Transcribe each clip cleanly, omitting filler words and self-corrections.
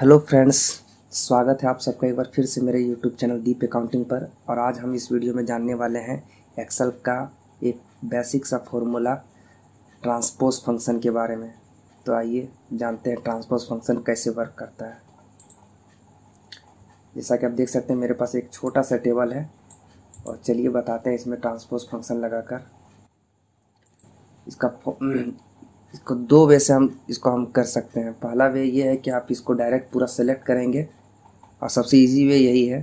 Hello friends, स्वागत है आप सबका एक बार फिर से मेरे यूट्यूब चैनल डीप अकाउंटिंग पर। और आज हम इस वीडियो में जानने वाले हैं एक्सेल का एक बेसिक सा फॉर्मूला ट्रांसपोज फंक्शन के बारे में। तो आइए जानते हैं ट्रांसपोज फंक्शन कैसे वर्क करता है। जैसा कि आप देख सकते हैं मेरे पास एक छोटा सा टेबल है और चलिए बताते हैं इसमें ट्रांसपोज फंक्शन लगाकर इसको दो वे से हम कर सकते हैं। पहला वे ये है कि आप इसको डायरेक्ट पूरा सेलेक्ट करेंगे और सबसे इजी वे यही है,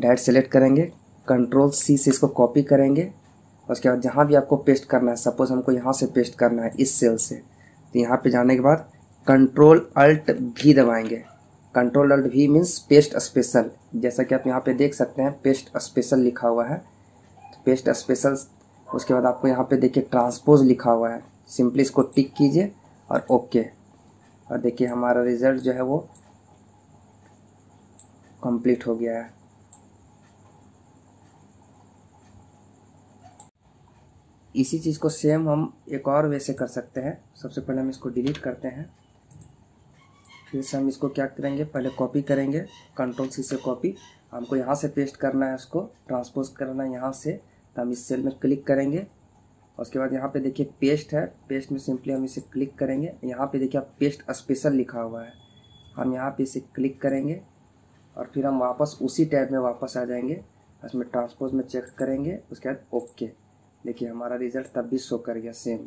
डायरेक्ट सेलेक्ट करेंगे, कंट्रोल सी से इसको कॉपी करेंगे और उसके बाद जहाँ भी आपको पेस्ट करना है, सपोज हमको यहाँ से पेस्ट करना है इस सेल से, तो यहाँ पे जाने के बाद कंट्रोल अल्ट भी दबाएंगे। कंट्रोल अल्ट भी मीन्स पेस्ट स्पेशल। जैसा कि आप यहाँ पर देख सकते हैं पेस्ट स्पेशल लिखा हुआ है, तो पेस्ट स्पेशल। उसके बाद आपको यहाँ पर देखिए ट्रांसपोज लिखा हुआ है, सिंपली इसको टिक कीजिए और ओके, और देखिए हमारा रिजल्ट जो है वो कंप्लीट हो गया है। इसी चीज़ को सेम हम एक और वे से कर सकते हैं। सबसे पहले हम इसको डिलीट करते हैं, फिर से हम इसको क्या करेंगे, पहले कॉपी करेंगे, कंट्रोल सी से कॉपी। हमको यहाँ से पेस्ट करना है, उसको ट्रांसपोज करना है यहाँ से, तो हम इस सेल में क्लिक करेंगे। उसके बाद यहाँ पे देखिए पेस्ट है, पेस्ट में सिंपली हम इसे क्लिक करेंगे। यहाँ पे देखिए आप पेस्ट स्पेशल लिखा हुआ है, हम यहाँ पे इसे क्लिक करेंगे और फिर हम वापस उसी टैब में वापस आ जाएंगे, इसमें ट्रांसपोज में चेक करेंगे, उसके बाद ओके। देखिए हमारा रिजल्ट तब भी शो कर गया सेम।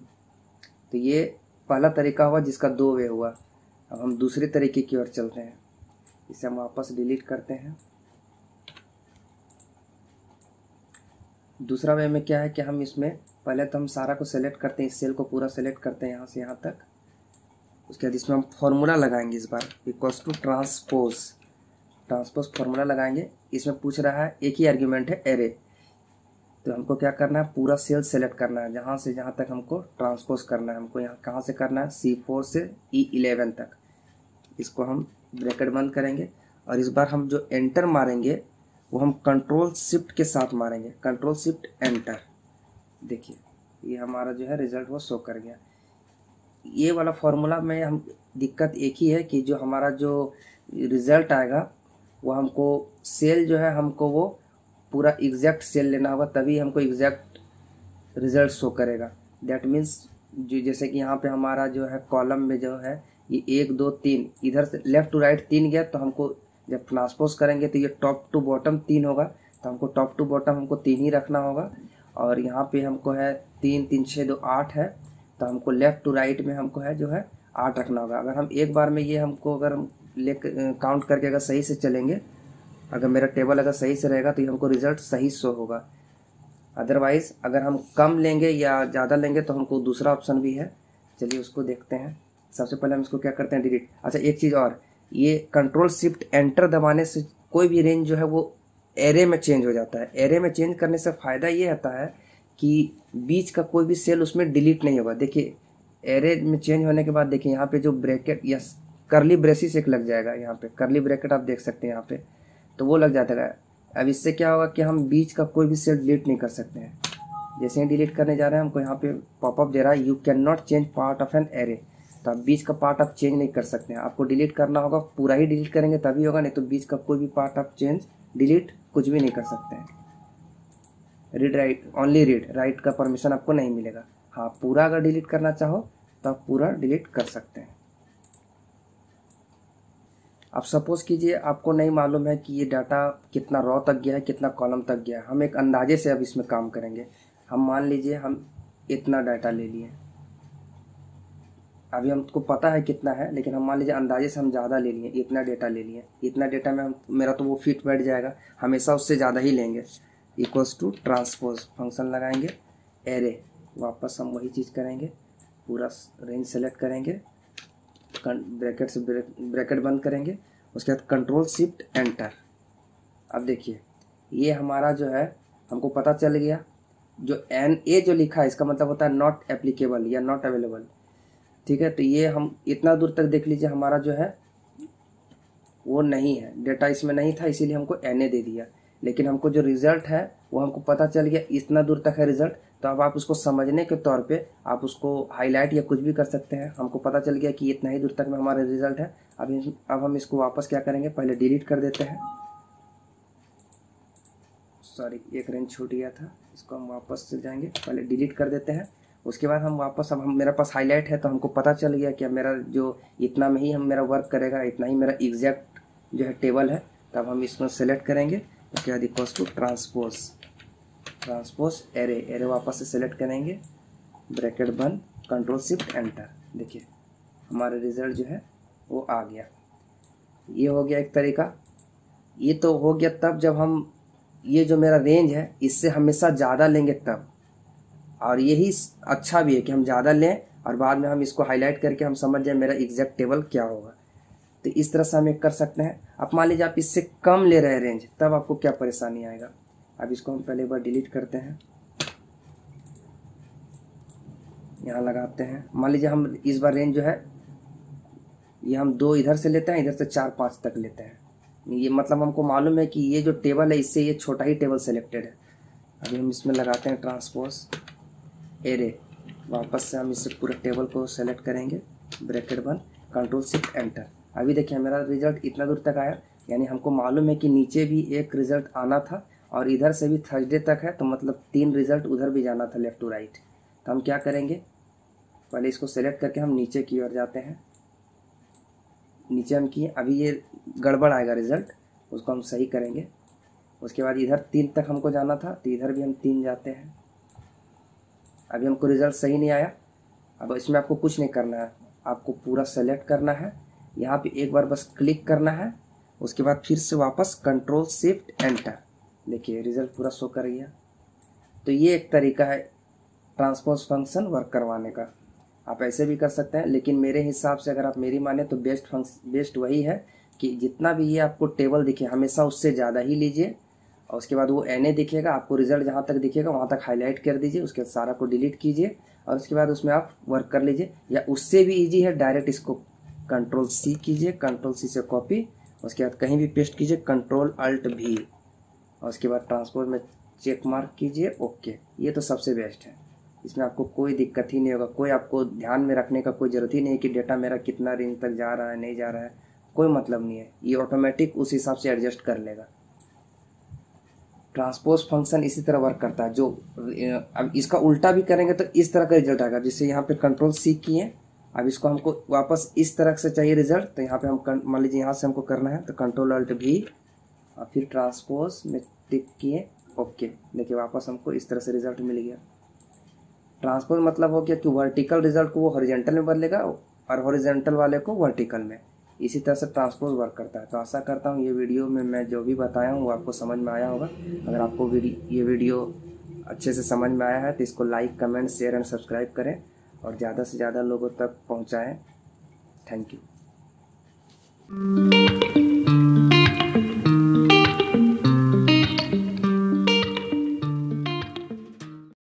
तो ये पहला तरीका हुआ जिसका दो वे हुआ। अब हम दूसरे तरीके की ओर चलते हैं, इसे हम वापस डिलीट करते हैं। दूसरा वे में क्या है कि हम इसमें पहले तो हम सारा को सेलेक्ट करते हैं, इस सेल को पूरा सेलेक्ट करते हैं यहाँ से यहाँ तक। उसके बाद इसमें हम फॉर्मूला लगाएंगे, इस बार equals to transpose, transpose formula लगाएंगे। इसमें पूछ रहा है एक ही आर्ग्यूमेंट है एरे, तो हमको क्या करना है, पूरा सेल सेलेक्ट करना है, जहाँ से जहाँ तक हमको ट्रांसपोज करना है। हमको यहाँ कहाँ से करना है, C4 से E11 तक। इसको हम ब्रैकेट बंद करेंगे और इस बार हम जो एंटर मारेंगे वो हम कंट्रोल शिफ्ट के साथ मारेंगे, कंट्रोल शिफ्ट एंटर। देखिए ये हमारा जो है रिजल्ट वो शो कर गया। ये वाला फॉर्मूला में हम दिक्कत एक ही है कि जो हमारा जो रिजल्ट आएगा वो हमको सेल जो है हमको वो पूरा एग्जैक्ट सेल लेना होगा, तभी हमको एग्जैक्ट रिजल्ट शो करेगा। दैट मीन्स जो जैसे कि यहाँ पे हमारा जो है कॉलम में जो है ये 1 2 3 इधर से लेफ्ट टू राइट 3 गया, तो हमको जब ट्रांसपोज करेंगे तो ये टॉप टू बॉटम 3 होगा, तो हमको टॉप टू बॉटम हमको 3 ही रखना होगा। और यहाँ पे हमको है 3 3 6 2 8 है, तो हमको लेफ़्ट टू राइट में हमको है जो है 8 रखना होगा। अगर हम एक बार में ये हमको अगर हम ले काउंट करके अगर सही से चलेंगे, अगर मेरा टेबल अगर सही से रहेगा तो ये हमको रिजल्ट सही शो होगा। अदरवाइज़ अगर हम कम लेंगे या ज़्यादा लेंगे तो हमको दूसरा ऑप्शन भी है, चलिए उसको देखते हैं। सबसे पहले हम इसको क्या करते हैं, डिलीट। अच्छा एक चीज़ और, ये कंट्रोल शिफ्ट एंटर दबाने से कोई भी रेंज जो है वो एरे में चेंज हो जाता है। एरे में चेंज करने से फ़ायदा ये रहता है कि बीच का कोई भी सेल उसमें डिलीट नहीं होगा। देखिए एरे में चेंज होने के बाद देखिए यहाँ पे जो ब्रैकेट या करली ब्रेसिस एक लग जाएगा, यहाँ पे करली ब्रैकेट आप देख सकते हैं यहाँ पे, तो वो लग जाता है। अब इससे क्या होगा कि हम बीच का कोई भी सेल डिलीट नहीं कर सकते हैं। जैसे ही डिलीट करने जा रहे हैं हमको यहाँ पे पॉपअप दे रहा है you can not change part of an array, तो आप बीच का पार्ट आप चेंज नहीं कर सकते हैं। आपको डिलीट करना होगा, पूरा ही डिलीट करेंगे तभी होगा, नहीं तो बीच का कोई भी पार्ट आप चेंज डिलीट कुछ भी नहीं कर सकते हैं। Read write, only read write का परमिशन आपको नहीं मिलेगा। हाँ पूरा अगर डिलीट करना चाहो तो आप पूरा डिलीट कर सकते हैं। अब सपोज कीजिए आपको नहीं मालूम है कि ये डाटा कितना रॉ तक गया है, कितना कॉलम तक गया है। हम एक अंदाजे से अब इसमें काम करेंगे। हम मान लीजिए हम इतना डाटा ले लिए, अभी हमको पता है कितना है, लेकिन हम मान लीजिए अंदाजे से हम ज़्यादा ले लिए, इतना डेटा ले लिए। इतना डेटा में हम मेरा तो वो फिट बैठ जाएगा, हमेशा उससे ज़्यादा ही लेंगे। इक्वल्स टू ट्रांसपोज फंक्शन लगाएंगे एरे, वापस हम वही चीज़ करेंगे, पूरा रेंज सेलेक्ट करेंगे, ब्रैकेट से ब्रैकेट बंद करेंगे, उसके बाद कंट्रोल शिफ्ट एंटर। अब देखिए ये हमारा जो है हमको पता चल गया, जो एन ए जो लिखा है इसका मतलब होता है नॉट एप्लीकेबल या नॉट अवेलेबल, ठीक है। तो ये हम इतना दूर तक देख लीजिए हमारा जो है वो नहीं है, डेटा इसमें नहीं था, इसीलिए हमको एन ए दे दिया। लेकिन हमको जो रिजल्ट है वो हमको पता चल गया इतना दूर तक है रिजल्ट, तो अब आप उसको समझने के तौर पे आप उसको हाईलाइट या कुछ भी कर सकते हैं। हमको पता चल गया कि इतना ही दूर तक में हमारा रिजल्ट है। अब हम इसको वापस क्या करेंगे, पहले डिलीट कर देते हैं। सॉरी, एक रेंज छूट गया था, इसको हम वापस चल जाएंगे, पहले डिलीट कर देते हैं। उसके बाद हम वापस, अब हम मेरा पास हाईलाइट है तो हमको पता चल गया कि मेरा जो इतना में ही हम मेरा वर्क करेगा, इतना ही मेरा एग्जैक्ट जो है टेबल है। तब हम इसमें सेलेक्ट करेंगे, उसके बाद इक्वल्स टू ट्रांसपोज एरे वापस से सेलेक्ट करेंगे, ब्रैकेट बंद, कंट्रोल शिफ्ट एंटर। देखिए हमारा रिजल्ट जो है वो आ गया। ये हो गया एक तरीका। ये तो हो गया तब जब हम ये जो मेरा रेंज है इससे हमेशा ज़्यादा लेंगे तब, और यही अच्छा भी है कि हम ज़्यादा लें और बाद में हम इसको हाईलाइट करके हम समझ जाए मेरा एग्जैक्ट टेबल क्या होगा। तो इस तरह से हम एक कर सकते हैं। अब मान लीजिए आप इससे कम ले रहे हैं रेंज, तब आपको क्या परेशानी आएगा। अब इसको हम पहले एक बार डिलीट करते हैं, यहाँ लगाते हैं। मान लीजिए हम इस बार रेंज जो है ये हम 2 इधर से लेते हैं, इधर से 4-5 तक लेते हैं। ये मतलब हमको मालूम है कि ये जो टेबल है इससे ये छोटा ही टेबल सेलेक्टेड है। अभी हम इसमें लगाते हैं ट्रांसपोज एरे, वापस से हम इससे पूरे टेबल को सेलेक्ट करेंगे, ब्रैकेट बंद, कंट्रोल शिफ्ट एंटर। अभी देखिए मेरा रिजल्ट इतना दूर तक आया, यानी हमको मालूम है कि नीचे भी एक रिजल्ट आना था और इधर से भी थर्सडे तक है, तो मतलब 3 रिजल्ट उधर भी जाना था लेफ़्ट टू राइट। तो हम क्या करेंगे, पहले इसको सेलेक्ट करके हम नीचे की ओर जाते हैं। नीचे हम किए, अभी ये गड़बड़ आएगा रिजल्ट, उसको हम सही करेंगे। उसके बाद इधर 3 तक हमको जाना था, तो इधर भी हम 3 जाते हैं। अभी हमको रिज़ल्ट सही नहीं आया। अब इसमें आपको कुछ नहीं करना है, आपको पूरा सेलेक्ट करना है, यहाँ पे एक बार बस क्लिक करना है, उसके बाद फिर से वापस कंट्रोल शिफ्ट एंटर। देखिए रिज़ल्ट पूरा शो कर गया। तो ये एक तरीका है ट्रांसपोज फंक्शन वर्क करवाने का। आप ऐसे भी कर सकते हैं, लेकिन मेरे हिसाब से अगर आप मेरी माने तो बेस्ट वही है कि जितना भी ये आपको टेबल दिखे हमेशा उससे ज़्यादा ही लीजिए, और उसके बाद वो एन ए दिखेगा आपको, रिजल्ट जहाँ तक दिखेगा वहाँ तक हाईलाइट कर दीजिए, उसके बाद सारा को डिलीट कीजिए और उसके बाद उसमें आप वर्क कर लीजिए। या उससे भी इजी है, डायरेक्ट इसको कंट्रोल सी कीजिए, कंट्रोल सी से कॉपी, उसके बाद कहीं भी पेस्ट कीजिए, कंट्रोल अल्ट भी, और उसके बाद ट्रांसपोज में चेक मार्क कीजिए, ओके। ये तो सबसे बेस्ट है, इसमें आपको कोई दिक्कत ही नहीं होगा, कोई आपको ध्यान में रखने का कोई ज़रूरत ही नहीं कि डेटा मेरा कितना रेंज तक जा रहा है, नहीं जा रहा है, कोई मतलब नहीं है। ये ऑटोमेटिक उस हिसाब से एडजस्ट कर लेगा। ट्रांसपोज फंक्शन इसी तरह वर्क करता है। जो अब इसका उल्टा भी करेंगे तो इस तरह का रिजल्ट आएगा, जिससे यहाँ पे कंट्रोल सी किए। अब इसको हमको वापस इस तरह से चाहिए रिजल्ट, तो यहाँ पे हम मान लीजिए यहाँ से हमको करना है, तो कंट्रोल अल्ट भी और फिर ट्रांसपोज में टिक किए, ओके। देखिए वापस हमको इस तरह से रिजल्ट मिल गया। ट्रांसपोज मतलब हो गया कि वर्टिकल रिजल्ट को वो हॉरिजेंटल में बदलेगा और हॉरिजेंटल वाले को वर्टिकल में। इसी तरह से ट्रांसपोज वर्क करता है। तो आशा करता हूँ ये वीडियो में मैं जो भी बताया हूँ वो आपको समझ में आया होगा। अगर आपको ये वीडियो अच्छे से समझ में आया है तो इसको like, comment, share and subscribe करें और ज़्यादा से ज़्यादा लोगों तक पहुँचाएँ। Thank you.